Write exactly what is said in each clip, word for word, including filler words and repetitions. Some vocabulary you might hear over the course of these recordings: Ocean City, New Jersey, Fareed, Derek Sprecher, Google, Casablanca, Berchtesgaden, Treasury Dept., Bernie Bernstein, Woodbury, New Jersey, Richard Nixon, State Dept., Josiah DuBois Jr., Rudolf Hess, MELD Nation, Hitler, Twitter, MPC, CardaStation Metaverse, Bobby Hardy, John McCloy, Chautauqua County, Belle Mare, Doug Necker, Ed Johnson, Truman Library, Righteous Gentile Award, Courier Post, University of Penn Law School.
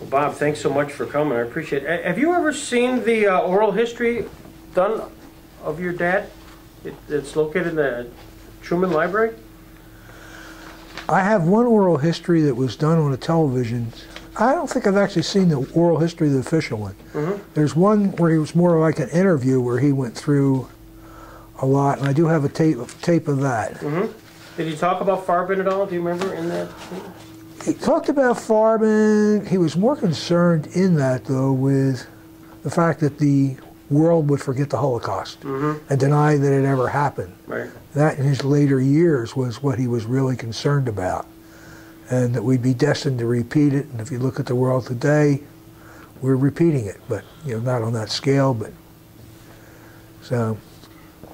Well, Bob, thanks so much for coming. I appreciate it. Have you ever seen the uh, oral history done of your dad? It, it's located in the Truman Library? I have one oral history that was done on a television. I don't think I've actually seen the oral history of the official one. Mm-hmm. There's one where he was more like an interview where he went through a lot, and I do have a tape of, tape of that. Mm-hmm. Did he talk about Farben at all? Do you remember in that? He talked about Farben. He was more concerned in that, though, with the fact that the world would forget the Holocaust mm-hmm. and deny that it ever happened. Right. That in his later years was what he was really concerned about, and that we'd be destined to repeat it. And if you look at the world today, we're repeating it, but you know, not on that scale. But so.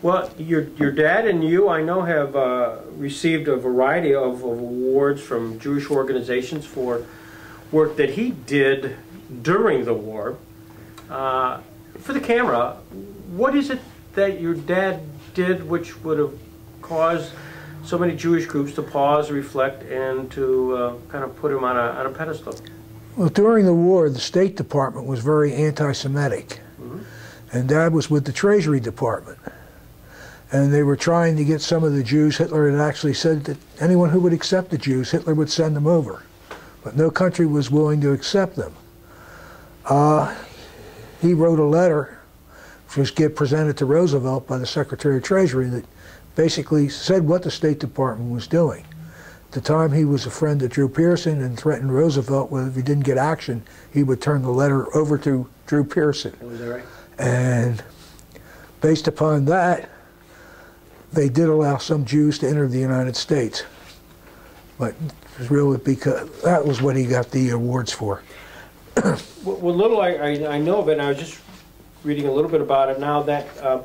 Well, your your dad and you, I know, have uh, received a variety of, of awards from Jewish organizations for work that he did during the war. Uh, for the camera, what is it that your dad did which would have caused so many Jewish groups to pause, reflect, and to uh, kind of put him on a, on a pedestal? Well, during the war, the State Department was very anti-Semitic, mm-hmm. and Dad was with the Treasury Department. And they were trying to get some of the Jews. Hitler had actually said that anyone who would accept the Jews, Hitler would send them over. But no country was willing to accept them. Uh, he wrote a letter, which was get presented to Roosevelt by the Secretary of Treasury, that basically said what the State Department was doing. At the time, he was a friend of Drew Pearson and threatened Roosevelt with if he didn't get action, he would turn the letter over to Drew Pearson. Was that right? And based upon that, they did allow some Jews to enter the United States, but it was really because that was what he got the awards for. Well, little I, I, I know of it, and I was just reading a little bit about it now, that uh,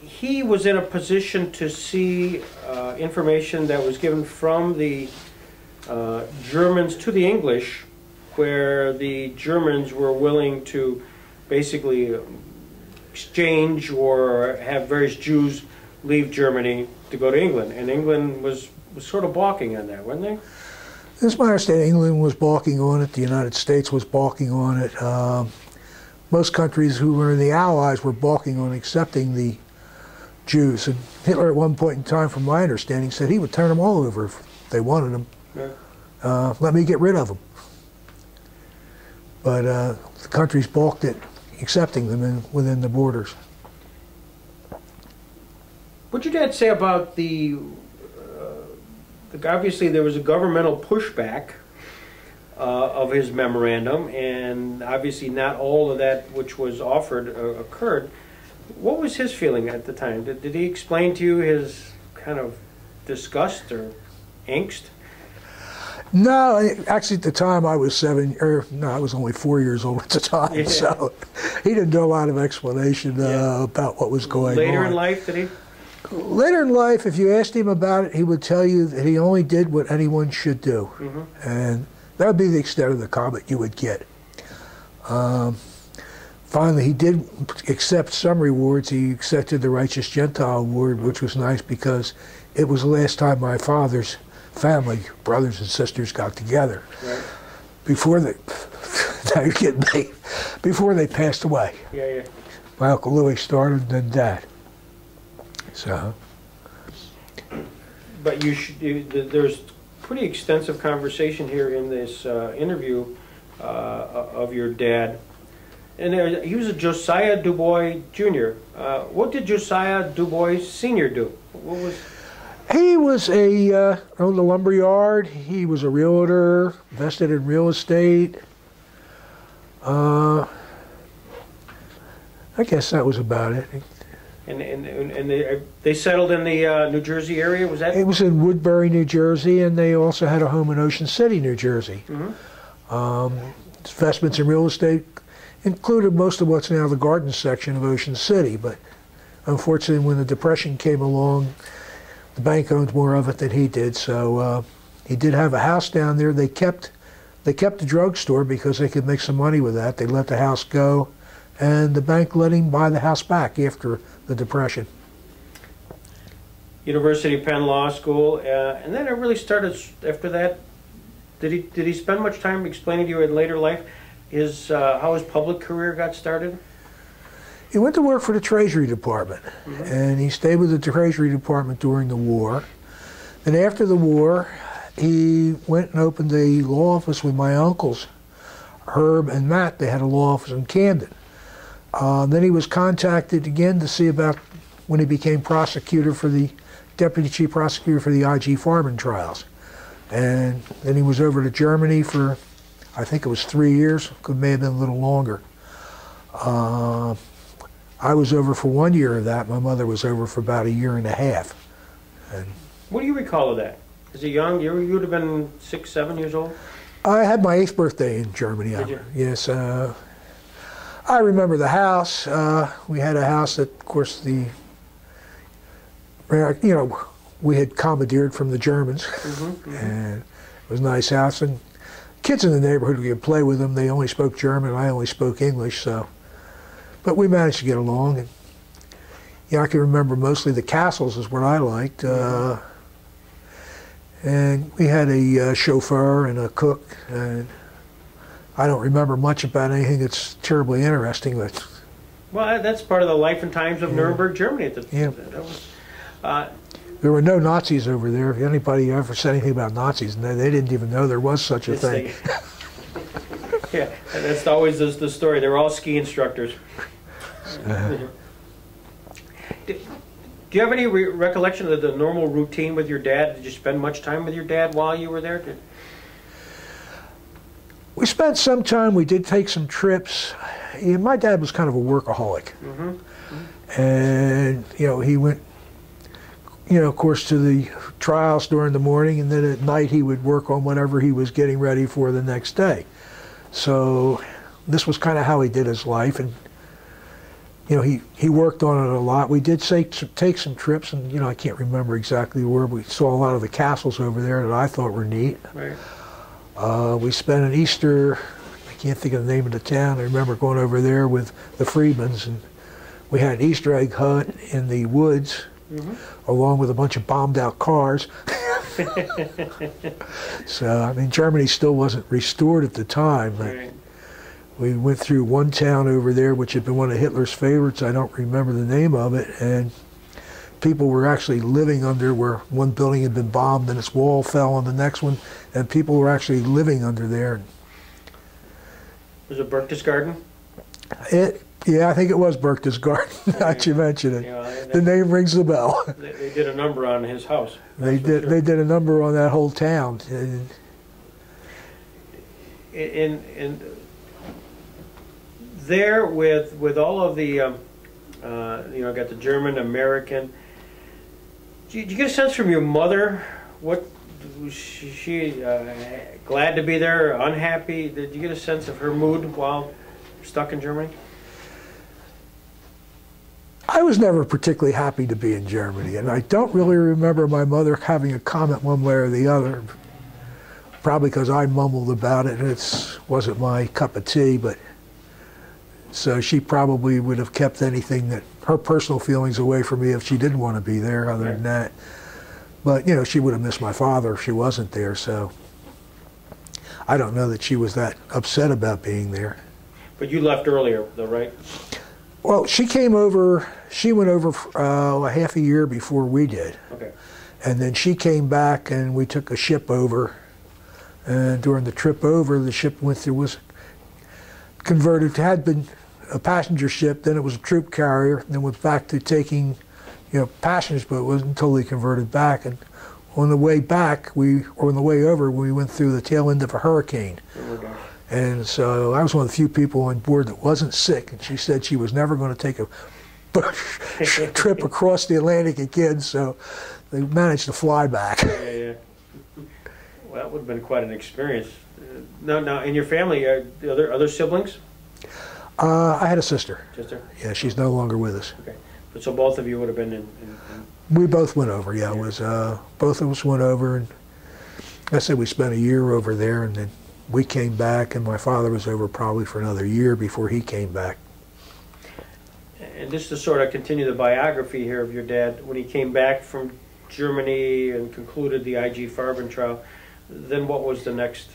he was in a position to see uh, information that was given from the uh, Germans to the English, where the Germans were willing to basically exchange or have various Jews leave Germany to go to England, and England was, was sort of balking on that, weren't they? That's my understanding. England was balking on it. The United States was balking on it. Um, most countries who were the Allies were balking on accepting the Jews. And Hitler, at one point in time, from my understanding, said he would turn them all over if they wanted them. Yeah. Uh, let me get rid of them. But uh, the countries balked at accepting them in, within the borders. What'd your dad say about the, uh, the, obviously there was a governmental pushback uh, of his memorandum, and obviously not all of that which was offered uh, occurred. What was his feeling at the time? Did, did he explain to you his kind of disgust or angst? No, actually at the time I was seven, or no, I was only four years old at the time, yeah. So he didn't do a lot of explanation uh, yeah. about what was going Later on. Later in life, did he? Later in life, if you asked him about it, he would tell you that he only did what anyone should do. Mm-hmm. And that would be the extent of the comment you would get. Um, finally, he did accept some rewards. He accepted the Righteous Gentile Award, which was nice because it was the last time my father's family, brothers and sisters, got together. Right. Before they, now you're kidding me, before they passed away. Yeah, yeah. My Uncle Louis started and then Dad. So, but you should. You, there's pretty extensive conversation here in this uh, interview uh, of your dad, and there, he was a Josiah DuBois Junior Uh, what did Josiah DuBois Senior do? What was? He was a uh, owned a lumber yard. He was a realtor, invested in real estate. Uh, I guess that was about it. And, and, and they, they settled in the uh, New Jersey area, was that? It was in Woodbury, New Jersey, and they also had a home in Ocean City, New Jersey. Mm-hmm. um, investments in real estate included most of what's now the garden section of Ocean City, but unfortunately when the Depression came along, the bank owned more of it than he did, so uh, he did have a house down there. They kept, they kept the drugstore because they could make some money with that. They let the house go, and the bank let him buy the house back after the Depression. University of Penn Law School, uh, and then it really started after that Did he did he spend much time explaining to you in later life his uh, how his public career got started? He went to work for the Treasury Department, mm-hmm. and he stayed with the Treasury Department during the war. Then after the war, he went and opened a law office with my uncles, Herb and Matt. They had a law office in Camden. Uh, then he was contacted again to see about when he became prosecutor for the deputy chief prosecutor for the I G Farben trials. And then he was over to Germany for, I think it was three years, could may have been a little longer. Uh, I was over for one year of that. My mother was over for about a year and a half. And what do you recall of that? As a young, you would have been six, seven years old? I had my eighth birthday in Germany. Did you? Yes. Uh, I remember the house. Uh, we had a house that, of course, the, you know, we had commandeered from the Germans. Mm-hmm, mm-hmm. And it was a nice house. And kids in the neighborhood, we could play with them. They only spoke German. I only spoke English. So, but we managed to get along. And, yeah, I can remember mostly the castles is what I liked. Uh, and we had a uh, chauffeur and a cook. And I don't remember much about anything that's terribly interesting. But well, that's part of the life and times of yeah. Nuremberg, Germany. At the, yeah. That was, uh, there were no Nazis over there. If anybody ever said anything about Nazis, they, they didn't even know there was such a thing. They, yeah, and that's always the, the story. They were all ski instructors. Uh, do, do you have any re recollection of the normal routine with your dad? Did you spend much time with your dad while you were there? Did, We spent some time. We did take some trips. He, my dad was kind of a workaholic, mm-hmm. Mm-hmm. and you know he went, you know, of course, to the trials during the morning, and then at night he would work on whatever he was getting ready for the next day. So this was kind of how he did his life, and you know he he worked on it a lot. We did take some, take some trips, and you know I can't remember exactly where. We saw a lot of the castles over there that I thought were neat. Right. Uh, we spent an Easter, I can't think of the name of the town. I remember going over there with the Freedmans, and we had an Easter egg hunt in the woods, mm-hmm. along with a bunch of bombed out cars. So, I mean, Germany still wasn't restored at the time. But right. We went through one town over there, which had been one of Hitler's favorites. I don't remember the name of it. And people were actually living under where one building had been bombed and its wall fell on the next one, and people were actually living under there. Was it Berchtesgaden? It, yeah, I think it was Berchtesgaden. Now that you mention it, yeah, they, the name rings the bell. They, they did a number on his house. They did. Sure. They did a number on that whole town. And, and, and there, with with all of the, um, uh, you know, got the German American. Did you get a sense from your mother, what, was she uh, glad to be there, unhappy? Did you get a sense of her mood while stuck in Germany? I was never particularly happy to be in Germany, and I don't really remember my mother having a comment one way or the other, probably because I mumbled about it and it wasn't my cup of tea, but so she probably would have kept anything that her personal feelings away from me if she didn't want to be there, other than that. But, you know, she would have missed my father if she wasn't there, so I don't know that she was that upset about being there. But you left earlier, though, right? Well, she came over, she went over uh, a half a year before we did. Okay. And then she came back and we took a ship over. And during the trip over, the ship went through, was converted, had been a passenger ship, then it was a troop carrier, and then was back to taking, you know, passengers, but it wasn't totally converted back. And on the way back, we, or on the way over, we went through the tail end of a hurricane. Oh, and so I was one of the few people on board that wasn't sick. And she said she was never going to take a trip across the Atlantic again, so they managed to fly back. Yeah, yeah. Well, that would have been quite an experience. Now, now in your family, are there other siblings? Uh, I had a sister. Sister? Yeah, she's no longer with us. Okay. So both of you would have been in... in, in we both went over, yeah. It was, uh, both of us went over, and I said we spent a year over there, and then we came back, and my father was over probably for another year before he came back. And just to sort of continue the biography here of your dad, when he came back from Germany and concluded the I G Farben trial, Then what was the next?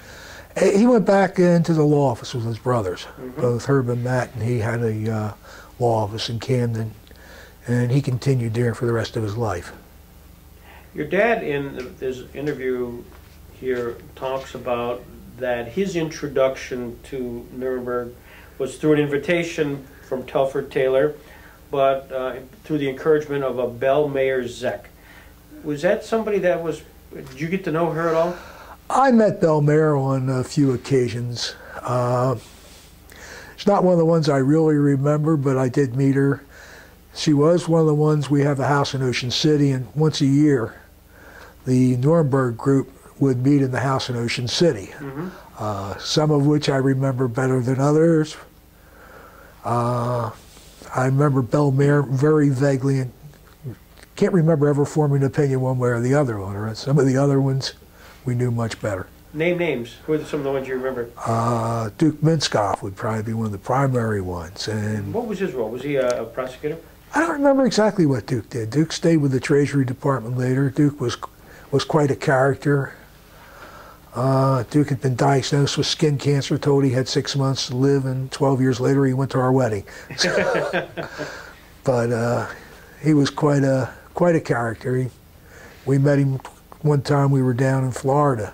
He went back into the law office with his brothers, mm-hmm. both Herb and Matt, and he had a uh, law office in Camden, and he continued there for the rest of his life. Your dad, in this interview here, talks about that his introduction to Nuremberg was through an invitation from Telford Taylor, but uh, through the encouragement of a Belle Mare Zek. Was that somebody that was, did you get to know her at all? I met Belle Mare on a few occasions. Uh, it's not one of the ones I really remember, but I did meet her. She was one of the ones, we have a house in Ocean City, and once a year the Nuremberg group would meet in the house in Ocean City, mm-hmm. uh, some of which I remember better than others. Uh, I remember Belle Mare very vaguely, and can't remember ever forming an opinion one way or the other on her. Some of the other ones we knew much better. Name names. Who are some of the ones you remember? Uh, Duke Minskoff would probably be one of the primary ones. And what was his role? Was he a, a prosecutor? I don't remember exactly what Duke did. Duke stayed with the Treasury Department later. Duke was was quite a character. Uh, Duke had been diagnosed with skin cancer, told he had six months to live, and twelve years later he went to our wedding. So, but uh, he was quite a quite a character. He, we met him one time. We were down in Florida,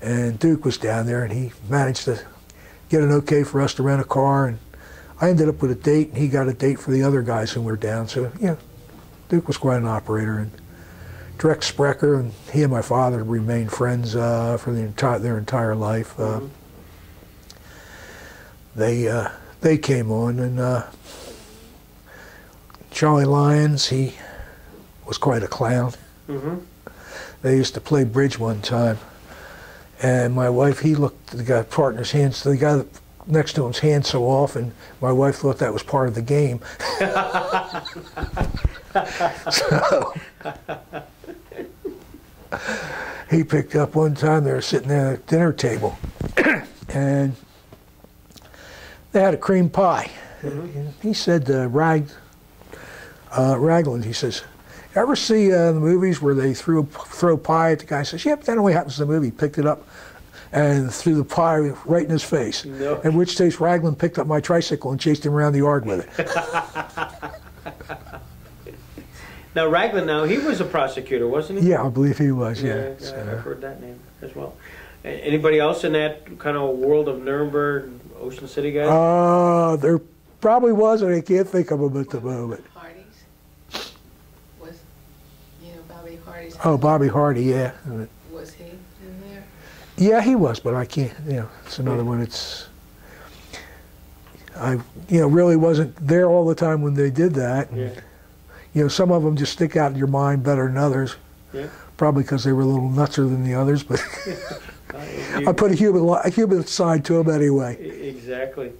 and Duke was down there, and he managed to get an okay for us to rent a car. And I ended up with a date, and he got a date for the other guys who were down. So yeah, Duke was quite an operator. And Derek Sprecher, and he and my father remained friends uh, for the entire their entire life. Uh, mm-hmm. They uh, they came on, and uh, Charlie Lyons, he was quite a clown. Mm-hmm. They used to play bridge one time, and my wife, he looked at the guy partner's hands, the guy next to him's hand so often, my wife thought that was part of the game. So, he picked up one time, they were sitting at a dinner table, and they had a cream pie. Mm-hmm. He said to Rag, uh, Ragland, he says, ever see uh, the movies where they threw, throw pie at the guy? He says, yep, that only happens in the movie. He picked it up and threw the pie right in his face. No. In which case, Ragland picked up my tricycle and chased him around the yard with it. Now, Ragland, now, he was a prosecutor, wasn't he? Yeah, I believe he was, yeah. yeah so. I've heard that name as well. Anybody else in that kind of world of Nuremberg, Ocean City guys? Uh, there probably was, and I can't think of them at the moment. Hardy's? Was, you know, Bobby Hardy's? Oh, Bobby Hardy, yeah. Was he in there? Yeah, he was, but I can't, you know, it's another yeah. one. It's, I, you know, really wasn't there all the time when they did that. And, yeah. You know, some of them just stick out in your mind better than others, yeah. probably because they were a little nutser than the others, but I put a human, a human side to them anyway. Exactly.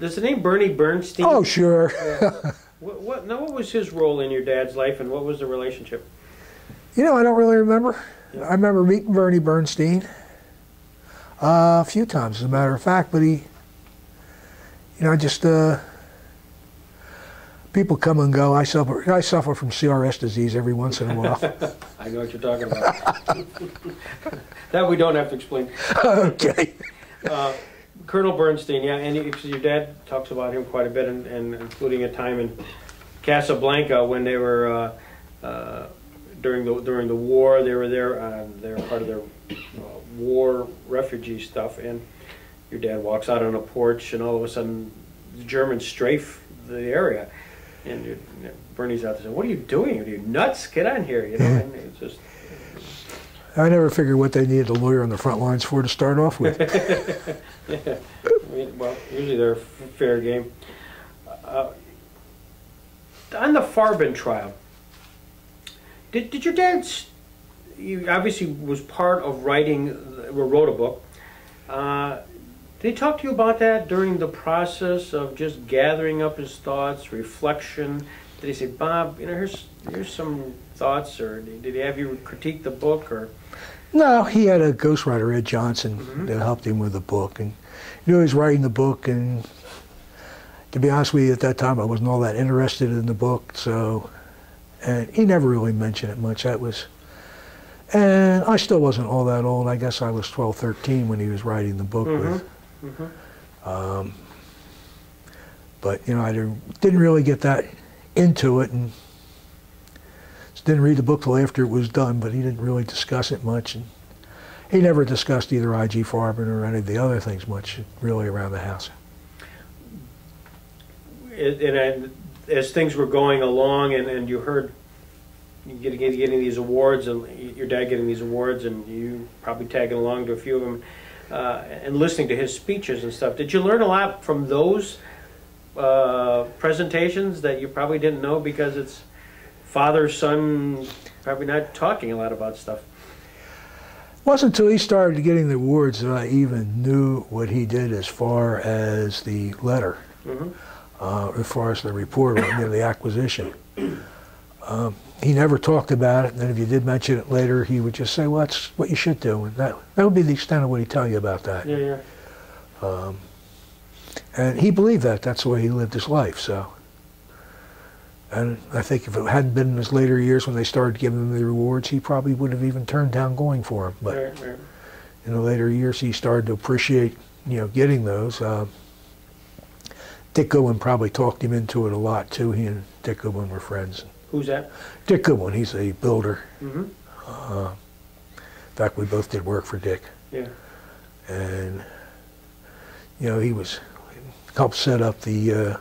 Does the name Bernie Bernstein? Oh, sure. uh, what, what, now, what was his role in your dad's life, and what was the relationship? You know, I don't really remember. Yeah. I remember meeting Bernie Bernstein uh, a few times, as a matter of fact, but he, you know, just... Uh, People come and go. I suffer, I suffer from C R S disease every once in a while. I know what you're talking about. That we don't have to explain. Okay. Uh, Colonel Bernstein, yeah, and he, your dad talks about him quite a bit, and, and including a time in Casablanca when they were, uh, uh, during, the, during the war, they were there, uh, they were part of their uh, war refugee stuff, and your dad walks out on a porch, and all of a sudden the Germans strafe the area. And you know, Bernie's out there saying, "What are you doing? Are you nuts? Get on here!" You know, and it's just. I never figured what they needed a lawyer on the front lines for to start off with. Yeah. I mean, well, usually they're fair game. Uh, on the Farben trial, did did your dad? You obviously was part of writing, wrote a book. Uh, Did he talk to you about that during the process of just gathering up his thoughts, reflection? Did he say, "Bob, you know, here's here's some thoughts," or did he have you critique the book? Or no, he had a ghostwriter, Ed Johnson, mm-hmm. that helped him with the book, and you know, he was writing the book. And to be honest with you, at that time, I wasn't all that interested in the book, so and he never really mentioned it much. That was And I still wasn't all that old. I guess I was twelve, thirteen when he was writing the book mm-hmm. with. Mm-hmm. um, but, you know, I didn't, didn't really get that into it, and didn't read the book till after it was done, but he didn't really discuss it much. And he never discussed either I G Farben or any of the other things much, really, around the house. And, and as things were going along, and, and you heard Getting, getting these awards, and your dad getting these awards, and you probably tagging along to a few of them, uh, and listening to his speeches and stuff. Did you learn a lot from those uh, presentations that you probably didn't know, because it's father, son, probably not talking a lot about stuff? It wasn't until he started getting the awards that I even knew what he did as far as the letter, mm-hmm. uh, as far as the report, you know, the acquisition. Um, he never talked about it, and then if you did mention it later, he would just say, well, that's what you should do, and that, that would be the extent of what he'd tell you about that. Yeah, yeah. Um, and he believed that. That's the way he lived his life, so. And I think if it hadn't been in his later years when they started giving him the rewards, he probably would have even turned down going for them. But right, right. in the later years, he started to appreciate, you know, getting those. Um, Dick Goodwin probably talked him into it a lot, too. He and Dick Goodwin were friends. Who's that? Dick Goodwin. He's a builder. Mm-hmm. uh, in fact, we both did work for Dick. Yeah. And, you know, he was helped set up the uh,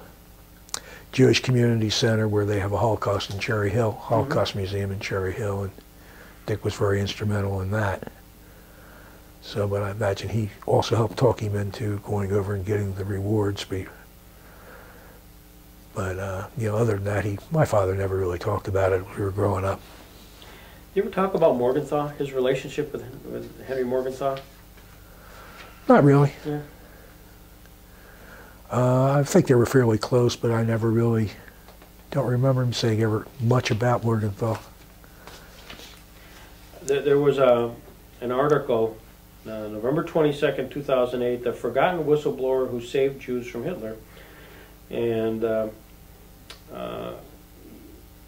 Jewish Community Center, where they have a Holocaust in Cherry Hill, Holocaust mm-hmm. Museum in Cherry Hill, and Dick was very instrumental in that. So, but I imagine he also helped talk him into going over and getting the rewards. Be, But, uh, you know, other than that, he, my father never really talked about it when we were growing up. You ever talk about Morgenthau, his relationship with, with Henry Morgenthau? Not really. Yeah. Uh, I think they were fairly close, but I never really, don't remember him saying ever much about Morgenthau. There, there was a, an article, uh, November twenty-second, two thousand eight, The Forgotten Whistleblower Who Saved Jews from Hitler. And uh, uh,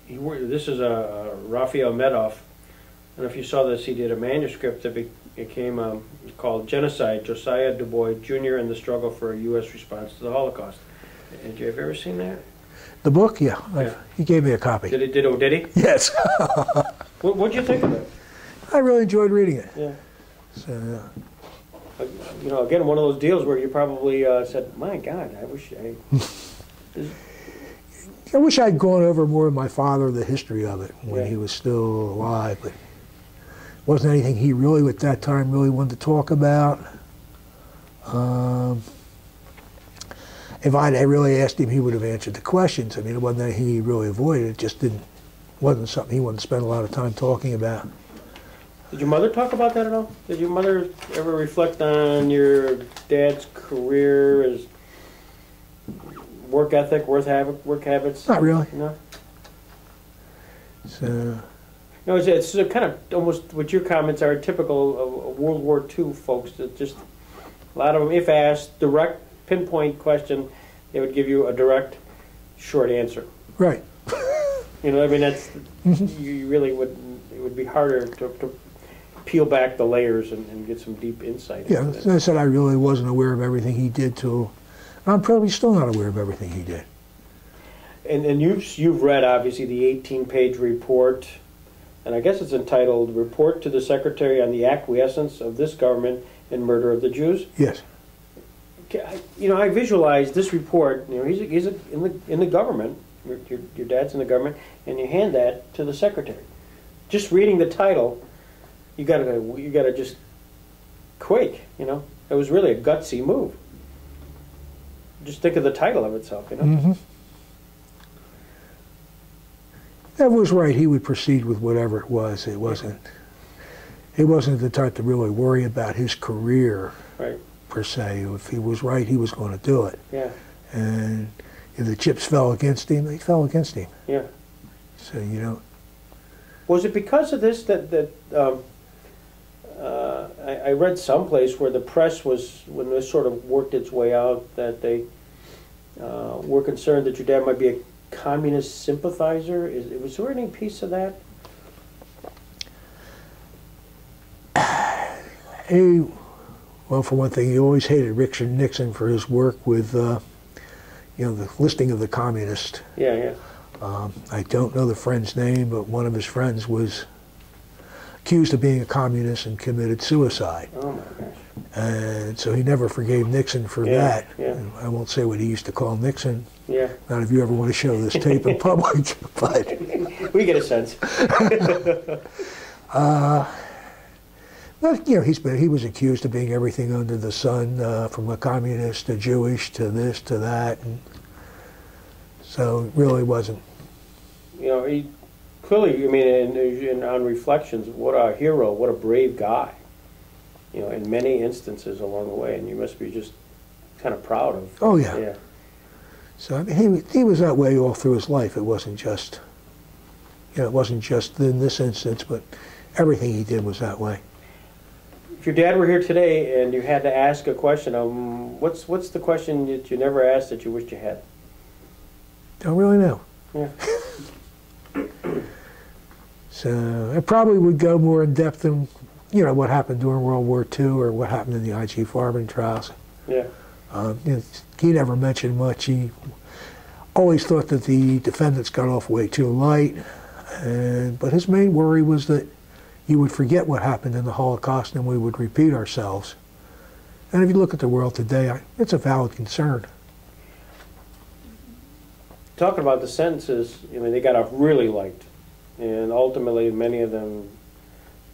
he worked, this is a, a Raphael Medoff. I don't know if you saw this. He did a manuscript that be, became um, called "Genocide: Josiah DuBois Junior and the Struggle for a U S Response to the Holocaust." Did you have ever seen that? The book, yeah. yeah. He gave me a copy. Did he? Did, oh, did he? Yes. What What'd you think of it? I really enjoyed reading it. Yeah. So. Uh, you know, again, one of those deals where you probably uh, said, "My God, I wish I." I wish I'd gone over more with my father the history of it when yeah. he was still alive, but it wasn't anything he really at that time really wanted to talk about. Um, if I'd really asked him, he would have answered the questions. I mean, it wasn't that he really avoided it; it just didn't wasn't something he wanted to spend a lot of time talking about. Did your mother talk about that at all? Did your mother ever reflect on your dad's career, as work ethic, work habits? Not really. No. So. No, it's, it's kind of almost what your comments are typical of World War Two folks. That just a lot of them, if asked, direct pinpoint question, they would give you a direct, short answer. Right. You know, I mean, that's mm-hmm. you really would. It would be harder to. to peel back the layers and, and get some deep insight. Yeah, as I said, I really wasn't aware of everything he did till, and I'm probably still not aware of everything he did. And, and you've, you've read, obviously, the eighteen page report, and I guess it's entitled, Report to the Secretary on the Acquiescence of This Government in Murder of the Jews? Yes. You know, I visualize this report, you know, he's, a, he's a, in, the, in the government, your, your dad's in the government, and you hand that to the Secretary. Just reading the title, You gotta, you gotta just quake, you know. It was really a gutsy move. Just think of the title of itself, you know. Mm-hmm. That was right. He would proceed with whatever it was. It wasn't. It wasn't the type to really worry about his career, right. per se. If he was right, he was going to do it. Yeah. And if the chips fell against him, they fell against him. Yeah. So you know. Was it because of this that that? Um, Uh, I, I read someplace where the press was, when this sort of worked its way out, that they uh, were concerned that your dad might be a communist sympathizer. Is, was there any piece of that? He, well, for one thing, he always hated Richard Nixon for his work with, uh, you know, the listing of the communists. Yeah, yeah. Um, I don't know the friend's name, but one of his friends was accused of being a communist and committed suicide. Oh, my gosh. And so he never forgave Nixon for yeah, that. Yeah. And I won't say what he used to call Nixon. Yeah. Not if you ever want to show this tape in public, but... We get a sense. uh, but, you know, he's been, he was accused of being everything under the sun, uh, from a communist to Jewish to this to that. And so it really wasn't. You know, he clearly, I mean, in, in, on reflections, what a hero, what a brave guy. You know, in many instances along the way, and you must be just kind of proud of. Oh, yeah. Yeah. So, I mean, he, he was that way all through his life. It wasn't just, you know, it wasn't just in this instance, but everything he did was that way. If your dad were here today and you had to ask a question, um, what's what's the question that you never asked that you wished you had? Don't really know. Yeah. So, I probably would go more in depth than, you know, what happened during World War Two or what happened in the I G Farben trials. Yeah. Um, you know, he never mentioned much. He always thought that the defendants got off way too light, and, but his main worry was that you would forget what happened in the Holocaust and we would repeat ourselves. And if you look at the world today, I, it's a valid concern. Talking about the sentences, I mean, they got off really light, and ultimately many of them,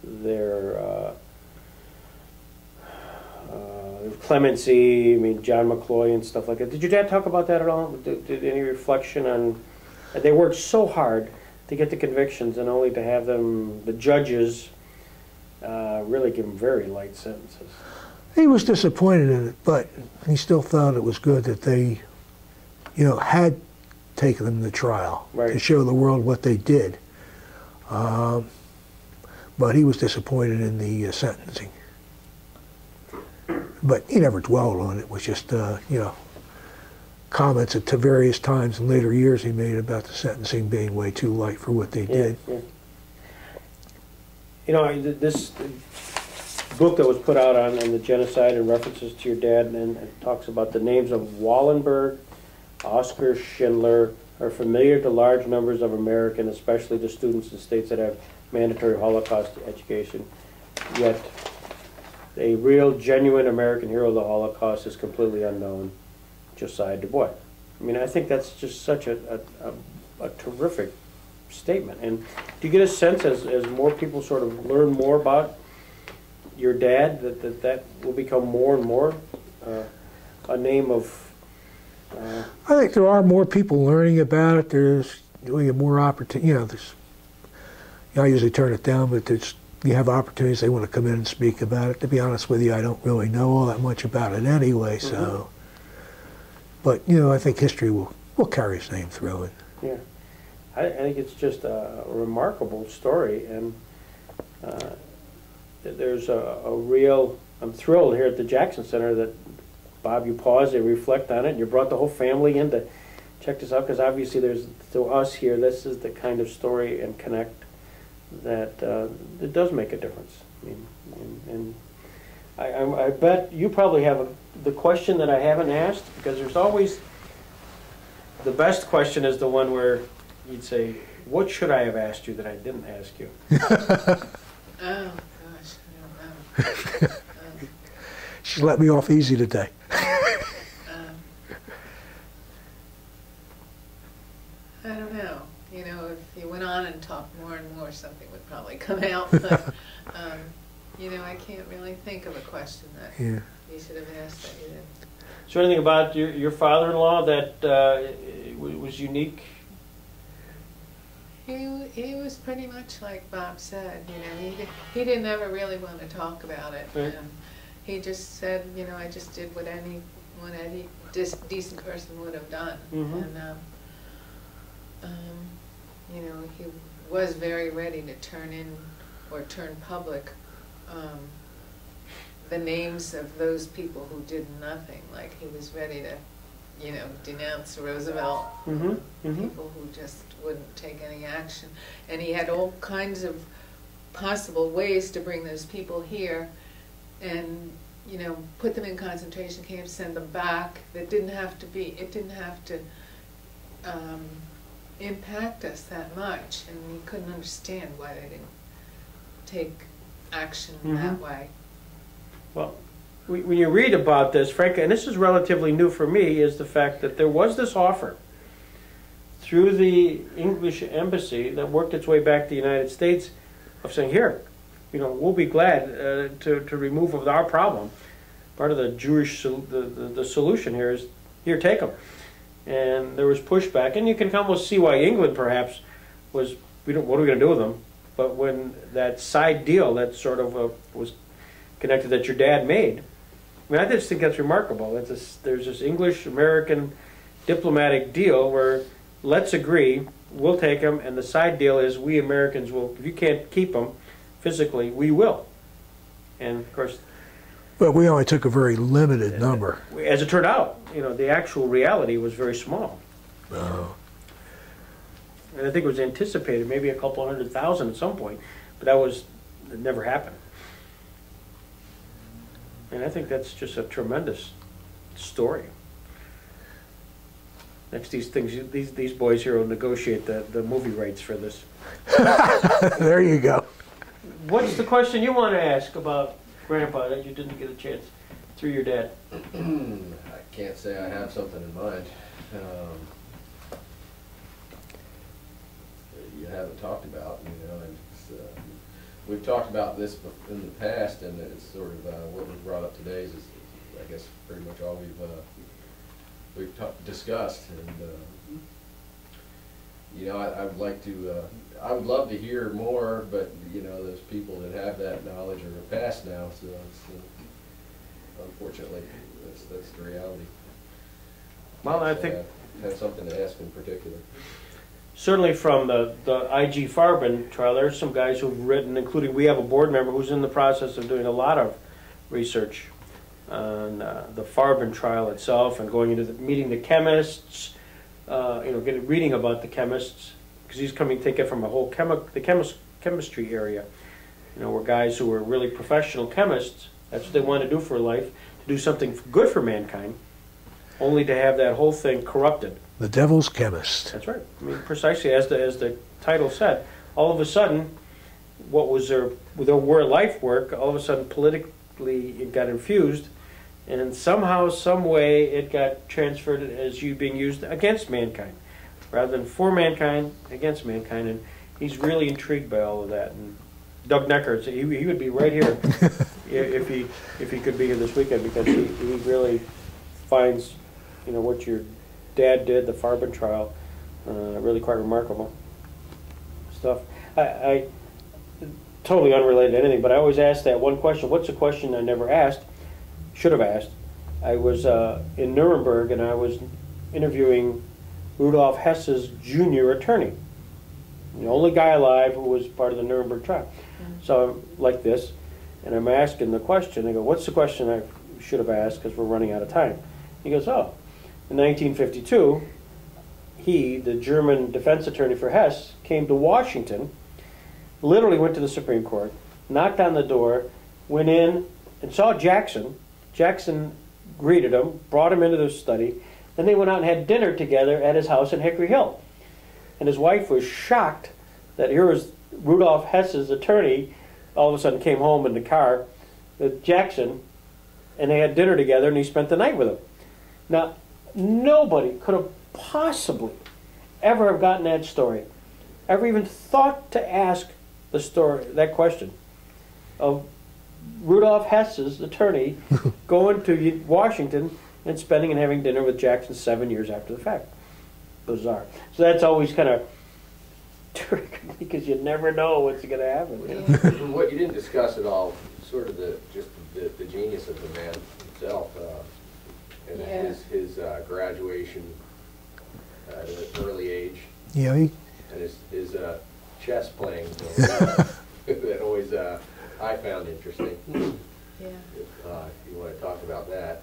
their uh, uh, clemency, I mean, John McCloy and stuff like that. Did your dad talk about that at all? Did, did any reflection on, they worked so hard to get the convictions and only to have them, the judges, uh, really give them very light sentences. He was disappointed in it, but he still thought it was good that they, you know, had taken them to trial, right, to show the world what they did. Um, but he was disappointed in the uh, sentencing. But he never dwelled on it. It was just, uh, you know, comments at various times in later years he made about the sentencing being way too light for what they yeah, did. Yeah. You know, I, this book that was put out on, on the genocide and references to your dad, and it talks about the names of Wallenberg, Oscar Schindler are familiar to large numbers of Americans, especially to students in states that have mandatory Holocaust education. Yet, a real, genuine American hero of the Holocaust is completely unknown, Josiah DuBois. I mean, I think that's just such a, a, a, a terrific statement. And do you get a sense, as, as more people sort of learn more about your dad, that that, that will become more and more uh, a name of... Uh, I think there are more people learning about it. There's really more opportunity. You know, there's, you know, I usually turn it down, but there's, you have opportunities. They want to come in and speak about it. To be honest with you, I don't really know all that much about it anyway. So, mm-hmm. But you know, I think history will will carry his name through it. Yeah, I, I think it's just a remarkable story, and uh, there's a, a real. I'm thrilled here at the Jackson Center that. Bob, you paused and reflect on it, and you brought the whole family in to check this out, because obviously there's, to us here, this is the kind of story and connect that uh, it does make a difference. I mean, and, and I, I, I bet you probably have a, the question that I haven't asked, because there's always, the best question is the one where you'd say, what should I have asked you that I didn't ask you? Oh, gosh, I don't know. She let me off easy today. um, I don't know. You know, if you went on and talked more and more, something would probably come out. But, um, you know, I can't really think of a question that yeah. you should have asked that you didn't. Is there anything about your, your father-in-law that uh, was unique? He, he was pretty much like Bob said. You know, he, did, he didn't ever really want to talk about it. Right. Um, He just said, you know, I just did what any, what any decent person would have done. Mm-hmm. And, um, um, you know, he was very ready to turn in or turn public um, the names of those people who did nothing. Like, he was ready to, you know, denounce Roosevelt, mm-hmm. Mm-hmm. people who just wouldn't take any action. And he had all kinds of possible ways to bring those people here and, you know, put them in concentration camps, send them back. That didn't have to be, it didn't have to um, impact us that much, and we couldn't understand why they didn't take action mm-hmm. that way. Well, we, when you read about this, frankly, and this is relatively new for me, is the fact that there was this offer through the English embassy that worked its way back to the United States of saying, here, you know, we'll be glad uh, to, to remove of our problem. Part of the Jewish, the, the, the solution here is, here, take them. And there was pushback, and you can almost see why England perhaps was, we don't, what are we going to do with them? But when that side deal that sort of uh, was connected that your dad made, I mean, I just think that's remarkable. It's this, there's this English-American diplomatic deal where let's agree, we'll take them, and the side deal is we Americans will, if you can't keep them physically, we will. And of course... Well, we only took a very limited number. As it turned out, you know, the actual reality was very small. Oh. And I think it was anticipated, maybe a couple hundred thousand at some point, but that was, it never happened. And I think that's just a tremendous story. Next, these things, these these boys here will negotiate the the movie rights for this. There you go. What's the question you want to ask about Grandpa that you didn't get a chance through your dad? I can't say I have something in mind. Um, you haven't talked about, you know, and it's, uh, we've talked about this in the past, and it's sort of uh, what was brought up today is, I guess, pretty much all we've uh, we've discussed. And uh, you know, I, I'd like to, uh, I would love to hear more, but you know, those people that have that knowledge are past now. So, it's, uh, unfortunately, that's that's the reality. Well, so I think I have something to ask in particular. Certainly from the, the I G Farben trial, there's some guys who've written, including we have a board member who's in the process of doing a lot of research on uh, the Farben trial itself and going into the, meeting the chemists, uh, you know, getting, reading about the chemists, because he's coming, taken from a whole chemi the chemis chemistry area. You know, where guys who were really professional chemists, that's what they want to do for life, to do something good for mankind, only to have that whole thing corrupted. The devil's chemist. That's right. I mean, precisely as the as the title said, all of a sudden, what was their their war life work? All of a sudden, politically, it got infused, and somehow, some way, it got transferred as you being used against mankind, rather than for mankind, against mankind. And he's really intrigued by all of that. And Doug Necker, he he would be right here if he if he could be here this weekend, because he he really finds, you know, what you're. Dad did, the Farben trial, uh, really quite remarkable stuff. I, I totally unrelated to anything, but I always ask that one question. What's a question I never asked, should have asked? I was uh, in Nuremberg, and I was interviewing Rudolf Hess's junior attorney, the only guy alive who was part of the Nuremberg trial. Mm-hmm. So I'm like this, and I'm asking the question. I go, what's the question I should have asked, because we're running out of time? He goes, oh. In nineteen fifty-two, he, the German defense attorney for Hess, came to Washington, literally went to the Supreme Court, knocked on the door, went in and saw Jackson. Jackson greeted him, brought him into the study, then they went out and had dinner together at his house in Hickory Hill. And his wife was shocked that here was Rudolf Hess's attorney, all of a sudden came home in the car with Jackson, and they had dinner together, and he spent the night with him. Now, nobody could have possibly ever have gotten that story, ever even thought to ask the story, that question of Rudolf Hess's attorney going to Washington and spending and having dinner with Jackson seven years after the fact. Bizarre. So that's always kind of tricky, because you never know what's going to happen. Yeah. What you didn't discuss at all, sort of the just the, the genius of the man himself. Uh, And yeah. his, his uh, graduation uh, at an early age. Yeah. He... And his, his uh, chess playing uh, that always uh, I found interesting. Yeah. If uh, you want to talk about that.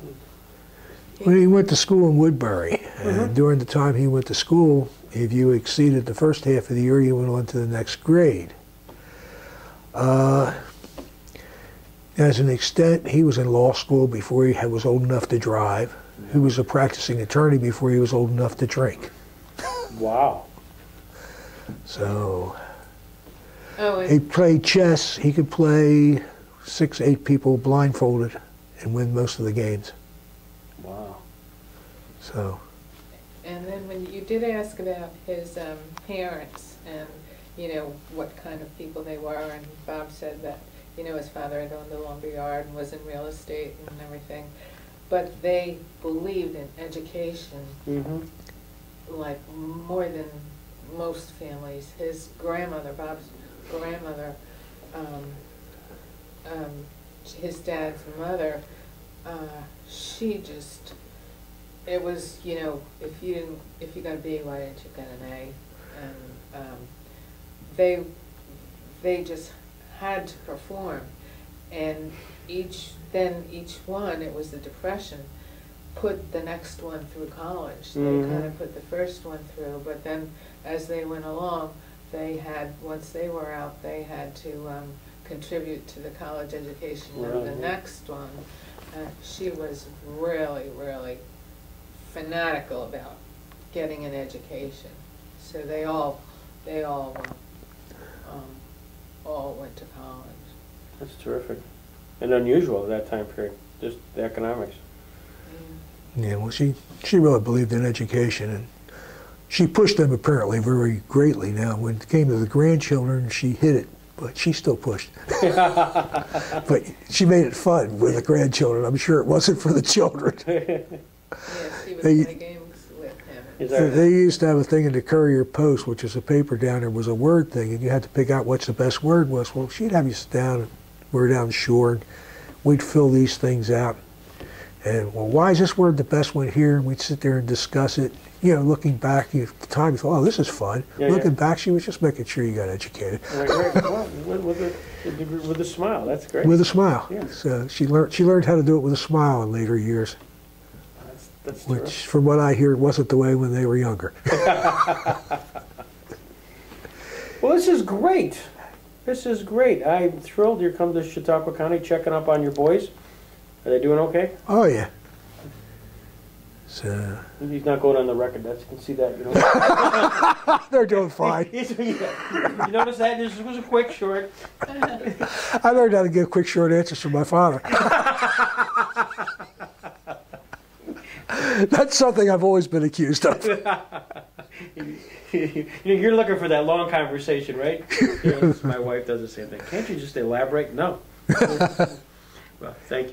Well, he went to school in Woodbury. Mm-hmm. And during the time he went to school, if you exceeded the first half of the year, you went on to the next grade. Uh, As an extent, he was in law school before he was old enough to drive. He was a practicing attorney before he was old enough to drink. Wow. So oh, he played chess. He could play six, eight people blindfolded and win most of the games. Wow. So. And then when you did ask about his um, parents and, you know, what kind of people they were, and Bob said that, you know, his father had owned the lumber yard and was in real estate and everything, but they believed in education, mm-hmm. like more than most families. His grandmother, Bob's grandmother, um, um, his dad's mother, uh, she just, it was, you know, if you didn't, if you got a B, why didn't you get an A? And um, they, they just had to perform, and each then each one, it was the Depression, put the next one through college. Mm-hmm. They kind of put the first one through, but then as they went along, they had, once they were out, they had to um, contribute to the college education right. of the next one. Uh, she was really, really fanatical about getting an education. So they all, they all, um, all went to college. That's terrific. And unusual at that time period, just the economics. Mm. Yeah, well, she, she really believed in education, and she pushed them apparently very greatly. Now, when it came to the grandchildren, she hid it, but she still pushed. But she made it fun with the grandchildren. I'm sure it wasn't for the children. Yeah, she would play games with him. They, they used to have a thing in the Courier Post, which is a paper down there, was a word thing, and you had to pick out what's the best word was. Well, she'd have you sit down. We're down shore, and we'd fill these things out. And, well, why is this word the best one here? And we'd sit there and discuss it. You know, looking back, you, at the time, you thought, oh, this is fun. Yeah, looking yeah. back, she was just making sure you got educated. Right, right. Well, with, with, a, with a smile, that's great. With a smile. Yeah. So she learned, she learned how to do it with a smile in later years. That's, that's which, terrific. From what I hear, wasn't the way when they were younger. Well, this is great. This is great. I'm thrilled you're coming to Chautauqua County, checking up on your boys. Are they doing okay? Oh, yeah. So. He's not going on the record. That's, you can see that. You know? They're doing fine. You notice that? This was a quick, short. I learned how to give quick, short answers from my father. That's something I've always been accused of. You're looking for that long conversation, right? You know, my wife does the same thing. Can't you just elaborate? No. Well, thank you.